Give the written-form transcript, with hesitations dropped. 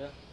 Yeah.